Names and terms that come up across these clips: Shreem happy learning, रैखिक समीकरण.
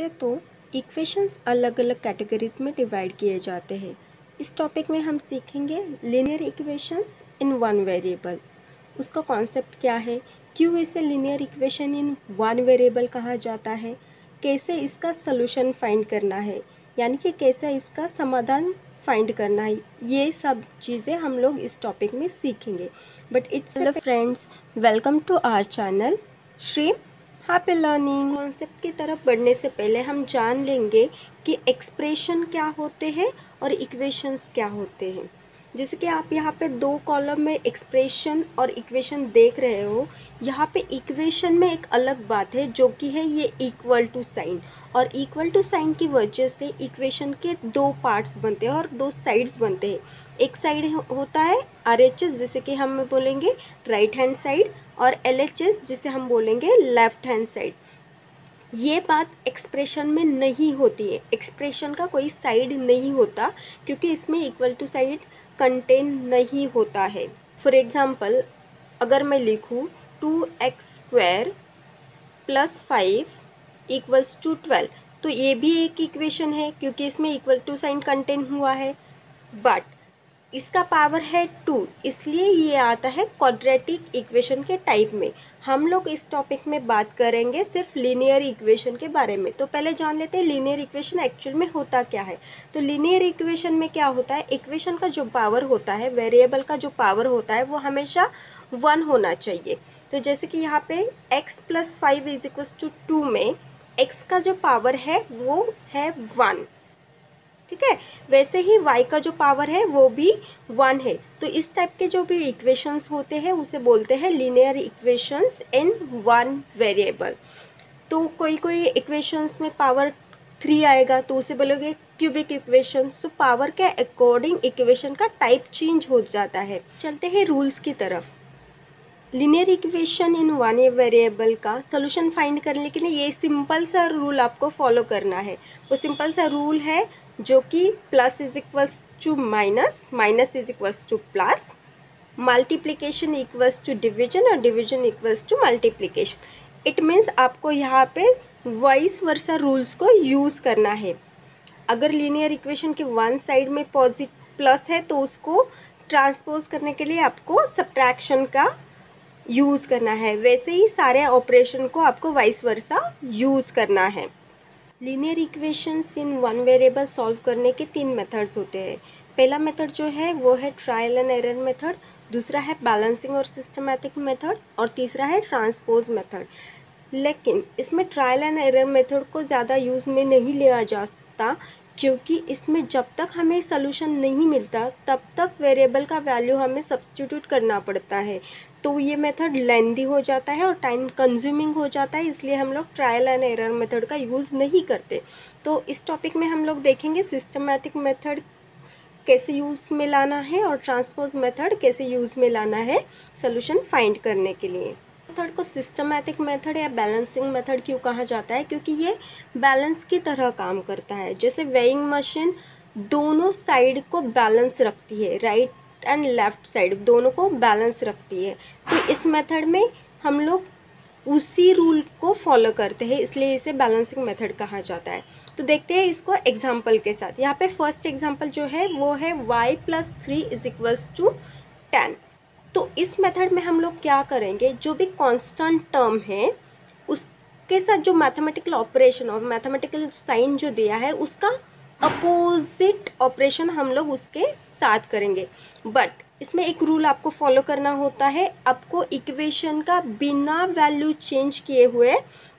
वैसे तो इक्वेशंस अलग अलग कैटेगरीज में डिवाइड किए जाते हैं। इस टॉपिक में हम सीखेंगे linear equations in one variable. उसका कॉन्सेप्ट क्या है, क्यों इसे linear equation in one variable कहा जाता है, कैसे इसका सलूशन फाइंड करना है यानी कि कैसे इसका समाधान फाइंड करना है, ये सब चीज़ें हम लोग इस टॉपिक में सीखेंगे। But it's hello friends, welcome to our channel श्रीम हैप्पी लर्निंग। कॉन्सेप्ट की तरफ बढ़ने से पहले हम जान लेंगे कि एक्सप्रेशन क्या होते हैं और इक्वेशंस क्या होते हैं। जैसे कि आप यहाँ पे दो कॉलम में एक्सप्रेशन और इक्वेशन देख रहे हो। यहाँ पे इक्वेशन में एक अलग बात है जो कि है ये इक्वल टू साइन, और इक्वल टू साइन की वजह से इक्वेशन के दो पार्ट्स बनते हैं और दो साइड्स बनते हैं। एक साइड होता है आरएचएस जिसे कि हम बोलेंगे राइट हैंड साइड, और एलएचएस जिसे हम बोलेंगे लेफ्ट हैंड साइड। ये बात एक्सप्रेशन में नहीं होती है, एक्सप्रेशन का कोई साइड नहीं होता क्योंकि इसमें इक्वल टू साइड कंटेन नहीं होता है। फॉर एग्ज़ाम्पल, अगर मैं लिखूँ 2x² + 5 = 12 तो ये भी एक इक्वेशन है क्योंकि इसमें इक्वल टू साइन कंटेन हुआ है, बट इसका पावर है 2, इसलिए ये आता है क्वाड्रेटिक इक्वेशन के टाइप में। हम लोग इस टॉपिक में बात करेंगे सिर्फ लीनियर इक्वेशन के बारे में। तो पहले जान लेते हैं लीनियर इक्वेशन एक्चुअल में होता क्या है। तो लीनियर इक्वेशन में क्या होता है, इक्वेशन का जो पावर होता है, वेरिएबल का जो पावर होता है वो हमेशा 1 होना चाहिए। तो जैसे कि यहाँ पे x + 5 = 2 में x का जो पावर है वो है 1, ठीक है। वैसे ही y का जो पावर है वो भी 1 है। तो इस टाइप के जो भी इक्वेशंस होते हैं उसे बोलते हैं linear equations in one variable. तो कोई कोई इक्वेशंस में पावर 3 आएगा तो उसे बोलोगे क्यूबिक इक्वेशन। सो पावर के अकॉर्डिंग इक्वेशन का टाइप चेंज हो जाता है। चलते हैं रूल्स की तरफ। Linear equation in one variable का सोल्यूशन फाइंड करने के लिए ये सिंपल सा रूल आपको फॉलो करना है। वो सिंपल सा रूल है जो कि += - - = +, मल्टीप्लिकेशन = डिवीजन और डिवीजन = मल्टीप्लिकेशन। इट मीन्स आपको यहाँ पे वाइस वर्सा रूल्स को यूज़ करना है। अगर लीनियर इक्वेशन के वन साइड में ++ है तो उसको ट्रांसपोज करने के लिए आपको सब्ट्रैक्शन का यूज़ करना है। वैसे ही सारे ऑपरेशन को आपको वाइस वर्सा यूज़ करना है। Linear equations in one variable solve करने के 3 मेथड्स होते हैं। पहला मेथड जो है वो है ट्रायल एंड एरर मेथड, दूसरा है बैलेंसिंग और सिस्टमैटिक मेथड, और तीसरा है ट्रांसपोज मेथड। लेकिन इसमें ट्रायल एंड एरर मेथड को ज़्यादा यूज़ में नहीं लिया जाता क्योंकि इसमें जब तक हमें सलूशन नहीं मिलता तब तक वेरिएबल का वैल्यू हमें सब्सटीट्यूट करना पड़ता है। तो ये मेथड लेंदी हो जाता है और टाइम कंज्यूमिंग हो जाता है, इसलिए हम लोग ट्रायल एंड एरर मेथड का यूज़ नहीं करते। तो इस टॉपिक में हम लोग देखेंगे सिस्टमैटिक मेथड कैसे यूज़ में लाना है और ट्रांसपोज मेथड कैसे यूज़ में लाना है सलूशन फाइंड करने के लिए। मेथड को सिस्टमैटिक मेथड या बैलेंसिंग मेथड क्यों कहा जाता है, क्योंकि ये बैलेंस की तरह काम करता है। जैसे वेइंग मशीन दोनों साइड को बैलेंस रखती है, राइट एंड लेफ्ट साइड दोनों को बैलेंस रखती है। तो इस मेथड में हम लोग उसी रूल को फॉलो करते हैं, इसलिए इसे बैलेंसिंग मेथड कहा जाता है। तो देखते हैं इसको एग्जाम्पल के साथ। यहाँ पे फर्स्ट एग्जाम्पल जो है वो है y + 3 = 10। तो इस मेथड में हम लोग क्या करेंगे, जो भी कांस्टेंट टर्म है उसके साथ जो मैथमेटिकल ऑपरेशन और मैथमेटिकल साइन जो दिया है उसका अपोजिट ऑपरेशन हम लोग उसके साथ करेंगे। बट इसमें एक रूल आपको फॉलो करना होता है, आपको इक्वेशन का बिना वैल्यू चेंज किए हुए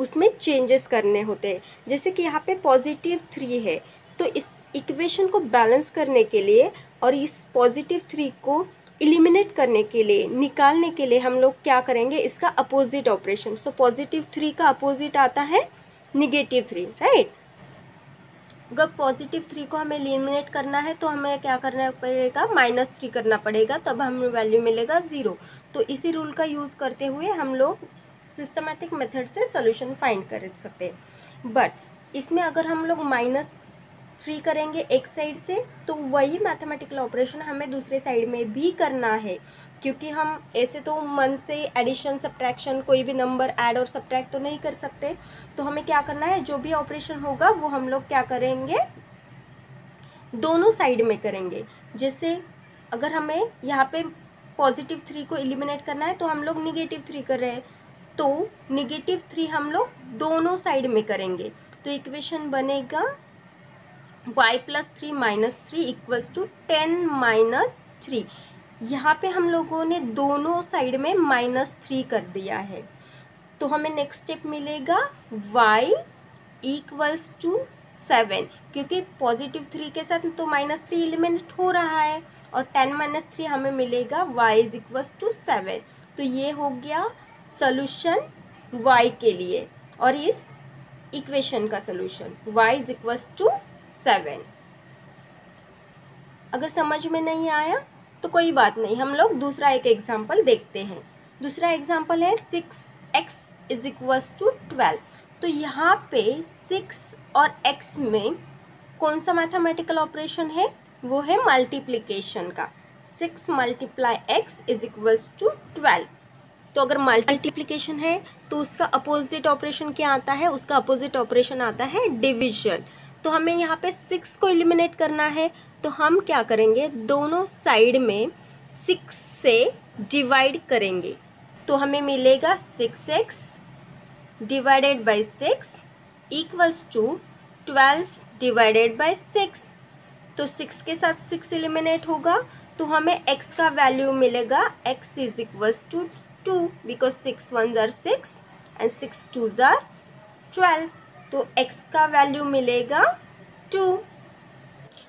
उसमें चेंजेस करने होते हैं। जैसे कि यहाँ पे +3 है, तो इस इक्वेशन को बैलेंस करने के लिए और इस +3 को एलिमिनेट करने के लिए, निकालने के लिए हम लोग क्या करेंगे, इसका अपोजिट ऑपरेशन। सो +3 का अपोजिट आता है -3, राइट। अगर +3 को हमें एलिमिनेट करना है तो हमें क्या करना पड़ेगा, -3 करना पड़ेगा, तब हमें वैल्यू मिलेगा 0। तो इसी रूल का यूज़ करते हुए हम लोग सिस्टमैटिक मेथड से सोल्यूशन फाइंड कर सकते हैं। बट इसमें अगर हम लोग माइनस 3 करेंगे एक साइड से, तो वही मैथमेटिकल ऑपरेशन हमें दूसरे साइड में भी करना है, क्योंकि हम ऐसे तो मन से एडिशन सब्ट्रैक्शन कोई भी नंबर ऐड और सब्ट्रैक्ट तो नहीं कर सकते। तो हमें क्या करना है, जो भी ऑपरेशन होगा वो हम लोग क्या करेंगे, दोनों साइड में करेंगे। जैसे अगर हमें यहाँ पे पॉजिटिव 3 को एलिमिनेट करना है तो हम लोग निगेटिव 3 कर रहे हैं, तो निगेटिव 3 हम लोग दोनों साइड में करेंगे। तो इक्वेशन बनेगा y + 3 - 3 = 10 - 3। यहाँ पे हम लोगों ने दोनों साइड में -3 कर दिया है, तो हमें नेक्स्ट स्टेप मिलेगा y = 7, क्योंकि पॉजिटिव 3 के साथ तो -3 एलिमिनेट हो रहा है और 10 - 3 हमें मिलेगा y = 7। तो ये हो गया सॉल्यूशन y के लिए और इस इक्वेशन का सॉल्यूशन y = 7। अगर समझ में नहीं आया तो कोई बात नहीं, हम लोग दूसरा एक एग्जाम्पल देखते हैं। दूसरा एग्जाम्पल है 6x = 12। तो यहाँ पे 6 और x में कौन सा मैथमेटिकल ऑपरेशन है, वो है मल्टीप्लिकेशन का। 6 × x = 12। तो अगर मल्टीप्लिकेशन है तो उसका अपोजिट ऑपरेशन क्या आता है, उसका अपोजिट ऑपरेशन आता है डिवीजन। तो हमें यहाँ पे 6 को एलिमिनेट करना है, तो हम क्या करेंगे, दोनों साइड में 6 से डिवाइड करेंगे। तो हमें मिलेगा 6x / 6 = 12 / 6। तो 6 के साथ 6 एलिमिनेट होगा, तो हमें x का वैल्यू मिलेगा x = 2, because 6 1s are 6 and 6 2s are 12। तो x का वैल्यू मिलेगा 2।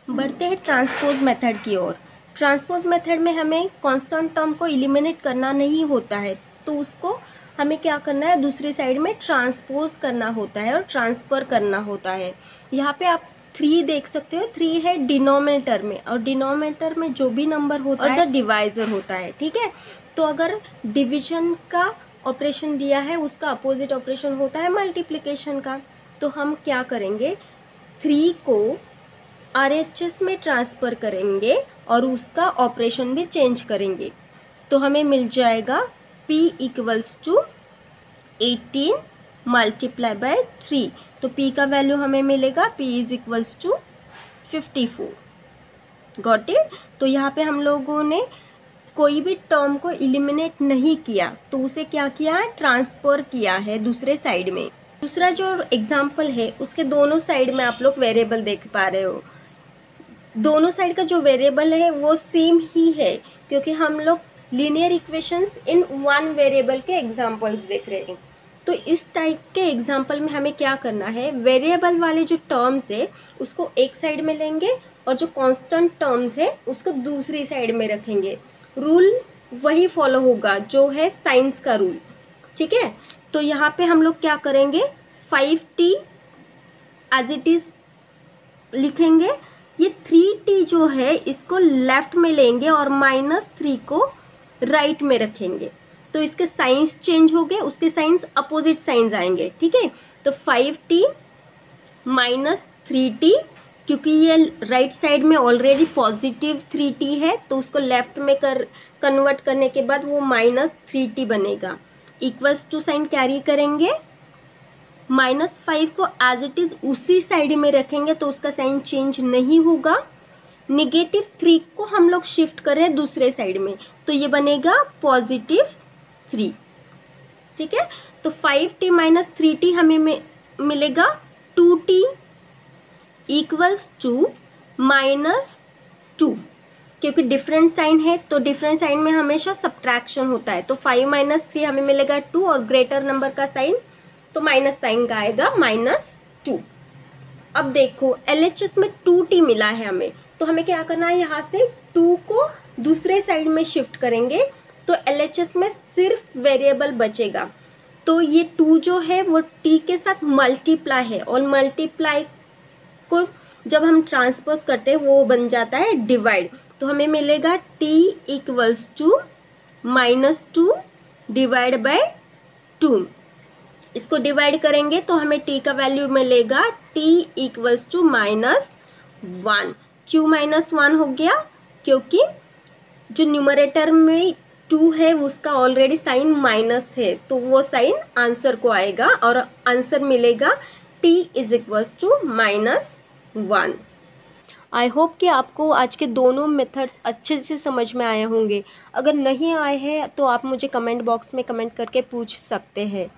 बढ़ते हैं ट्रांसपोज मेथड की ओर। ट्रांसपोज मेथड में हमें कांस्टेंट टर्म को एलिमिनेट करना नहीं होता है, तो उसको हमें क्या करना है, दूसरी साइड में ट्रांसपोज करना होता है और ट्रांसफ़र करना होता है। यहाँ पे आप 3 देख सकते हो, 3 है डिनोमिनेटर में और डिनोमिनेटर में जो भी नंबर होता है डिवाइजर होता है, ठीक है। तो अगर डिवीजन का ऑपरेशन दिया है, उसका अपोजिट ऑपरेशन होता है मल्टीप्लिकेशन का, तो हम क्या करेंगे, 3 को RHS में ट्रांसफ़र करेंगे और उसका ऑपरेशन भी चेंज करेंगे। तो हमें मिल जाएगा P = 18 × 3। तो P का वैल्यू हमें मिलेगा P = 54। Got it. तो यहाँ पे हम लोगों ने कोई भी टर्म को एलिमिनेट नहीं किया, तो उसे क्या किया है, ट्रांसफ़र किया है दूसरे साइड में। दूसरा जो एग्जाम्पल है उसके दोनों साइड में आप लोग वेरिएबल देख पा रहे हो। दोनों साइड का जो वेरिएबल है वो सेम ही है, क्योंकि हम लोग linear equations in one variable के एग्जाम्पल्स देख रहे हैं। तो इस टाइप के एग्जाम्पल में हमें क्या करना है, वेरिएबल वाले जो टर्म्स है उसको एक साइड में लेंगे और जो कांस्टेंट टर्म्स है उसको दूसरी साइड में रखेंगे। रूल वही फॉलो होगा जो है साइंस का रूल, ठीक है। तो यहाँ पे हम लोग क्या करेंगे, 5t एज इट इज़ लिखेंगे, ये 3t जो है इसको लेफ्ट में लेंगे और -3 को राइट में रखेंगे। तो इसके साइंस चेंज हो गए, उसके साइंस अपोजिट साइंस आएंगे, ठीक है। तो 5t - 3t, क्योंकि ये राइट साइड में ऑलरेडी पॉजिटिव 3t है, तो उसको लेफ्ट में कन्वर्ट करने के बाद वो -3t बनेगा। = साइन कैरी करेंगे, -5 को एज इट इज़ उसी साइड में रखेंगे, तो उसका साइन चेंज नहीं होगा। -3 को हम लोग शिफ्ट करें दूसरे साइड में, तो ये बनेगा +3, ठीक है। तो 5t - 3t हमें मिलेगा 2t = -2, क्योंकि डिफरेंट साइन है तो डिफरेंट साइन में हमेशा सब्ट्रैक्शन होता है। तो 5 - 3 हमें मिलेगा 2 और ग्रेटर नंबर का साइन, तो माइनस साइन का आएगा -2। अब देखो LHS में 2t मिला है हमें, तो हमें क्या करना है, यहाँ से 2 को दूसरे साइड में शिफ्ट करेंगे, तो LHS में सिर्फ वेरिएबल बचेगा। तो ये 2 जो है वो t के साथ मल्टीप्लाई है और मल्टीप्लाई को जब हम ट्रांसपोज करते हैं वो बन जाता है डिवाइड। तो हमें मिलेगा t = -2 / 2। इसको डिवाइड करेंगे तो हमें t का वैल्यू मिलेगा t = one, Q minus one हो गया क्योंकि जो न्यूमरेटर में टू है उसका ऑलरेडी साइन माइनस है, तो वो साइन आंसर को आएगा और आंसर मिलेगा T is equals to minus one. I hope कि आपको आज के दोनों मेथड्स अच्छे से समझ में आए होंगे। अगर नहीं आए हैं तो आप मुझे कमेंट बॉक्स में कमेंट करके पूछ सकते हैं,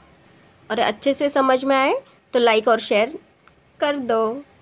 और अच्छे से समझ में आए तो लाइक और शेयर कर दो।